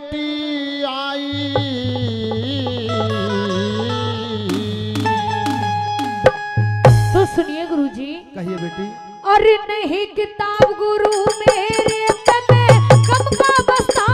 बेटी आई तो सुनिए गुरुजी। कहिए बेटी। और नहीं किताब गुरु मेरे कम का बस्ता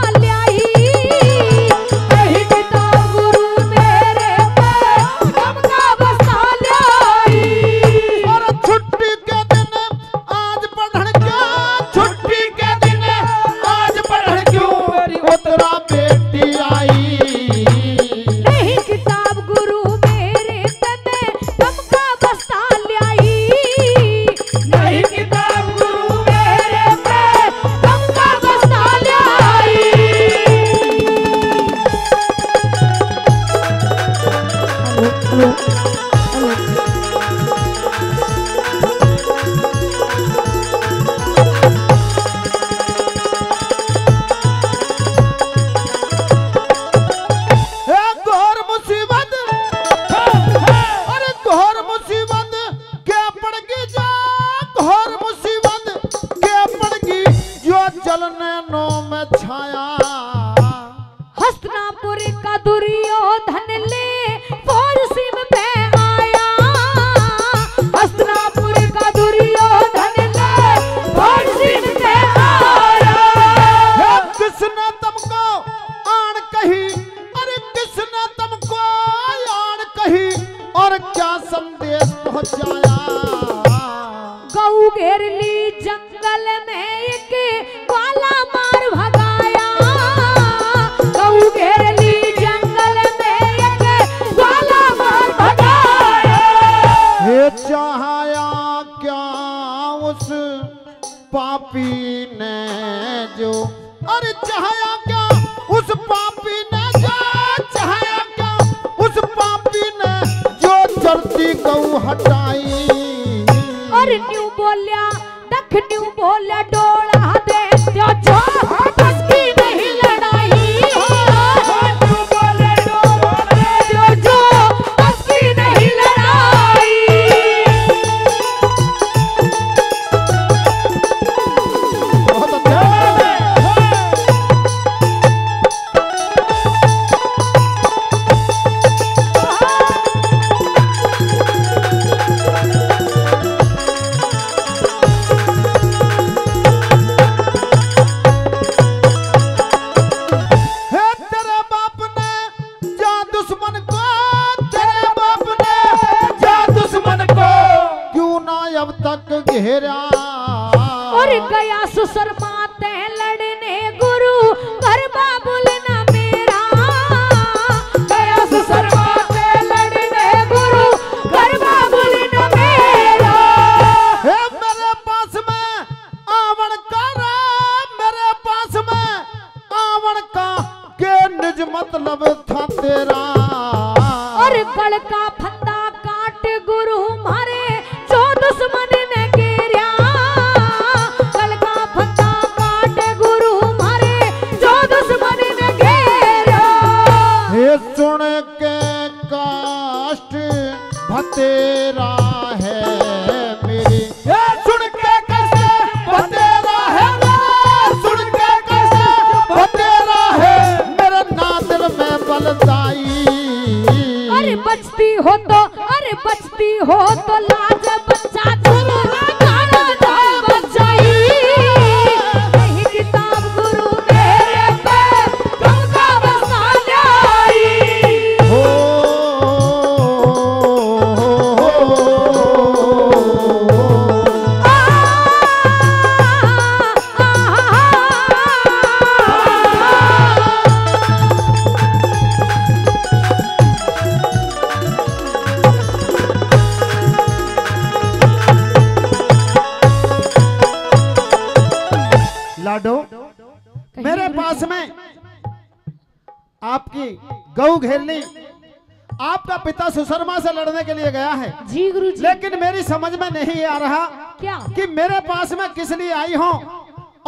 सुशर्मा से लड़ने के लिए गया है जी गुरुजी। लेकिन मेरी समझ में नहीं आ रहा क्या कि मेरे पास में किस लिए आई हो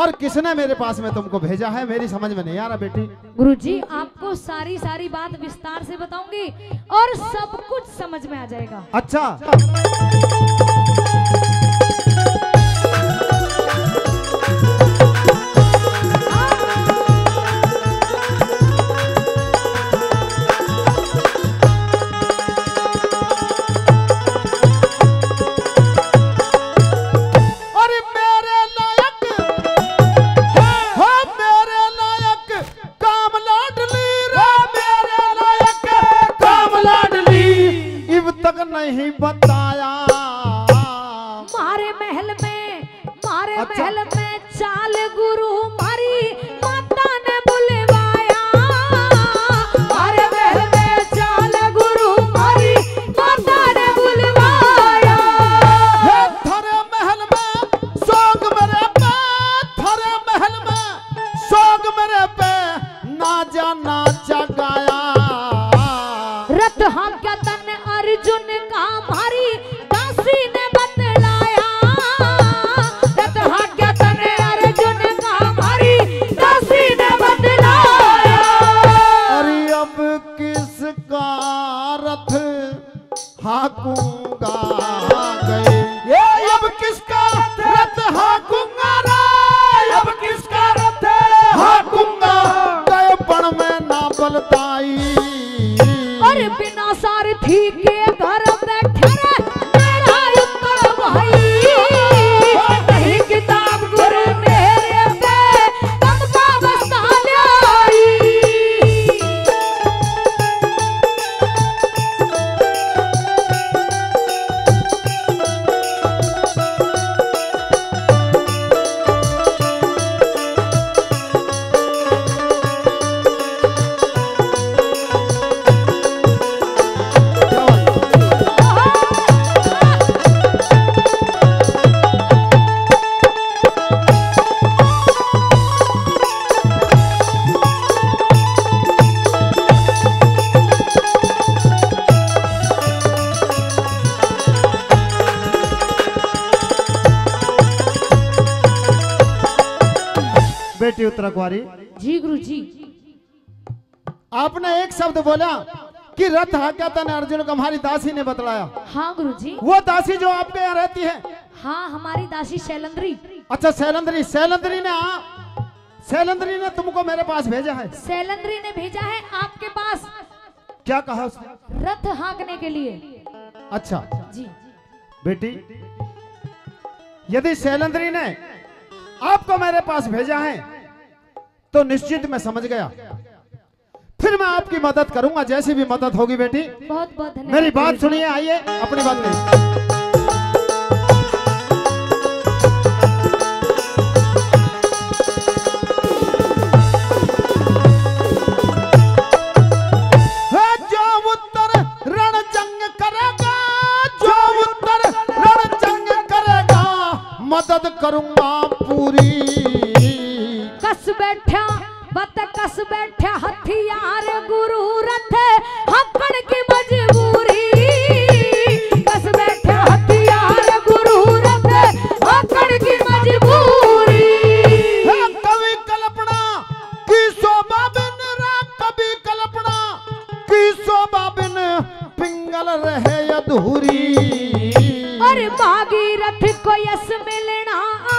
और किसने मेरे पास में तुमको भेजा है, मेरी समझ में नहीं आ रहा बेटी। गुरुजी आपको सारी सारी बात विस्तार से बताऊंगी और सब कुछ समझ में आ जाएगा। अच्छा नहीं बताया। मारे महल में, मारे अच्छा? महल में चाल गुरु मारी माता ने बुलवाया। मारे महल में चाल गुरु मारी माता ने बुलवाया। थरे महल में सोग मेरे पे, थरे महल में सोग मेरे पे ना जाना जगाया। रथ हम क्या तन अर्जुन का मारी दासी ने बतलाया। रथ हम क्या तन अर्जुन का मारी दासी ने बतलाया। अरे अब किसका रथ हाकूंगा गए, ये अब किसका रथ हाकूंगा रे, अब किसका रथ हाकूंगा गए पण में ना बलताई। और बिना सारथी के घर बैठे मेरा उत्तर भाई, नहीं किताब गुरु मेरे पे तब का बस्ता उत्तरा कुमारी जी। गुरु जी आपने एक शब्द बोला कि रथ हाक्यातन अर्जुन को हमारी दासी ने बतलाया। हाँ गुरु जी, वो दासी जो आपके यहाँ रहती है। हाँ हमारी दासी सैलंद्री। अच्छा सैलंद्री, सैलंद्री ने तुमको मेरे पास भेजा है। सैलंद्री ने भेजा है आपके पास। क्या कहा उसने? रथ हांकने के लिए। अच्छा जी बेटी, यदि सैलंद्री ने आपको मेरे पास भेजा है तो निश्चित मैं समझ गया, फिर मैं आपकी मदद करूंगा जैसी भी मदद होगी। बेटी बहुत बहुत धन्यवाद। मेरी बात सुनिए, आइए अपनी बात में। जो उत्तर रणजंग करेगा, जो उत्तर रणजंग करेगा मदद करूंगा पूरी। कस बैठा हथियार गुरु रथ हकड़ की मजबूरी, कस बैठा हथियार गुरु रथ हकड़ की मजबूरी। कभी कल्पना की शोभा बिन रा, कभी कल्पना की शोभा बिन पिंगल रहे अधूरी। और भागीरथ को यश मिलना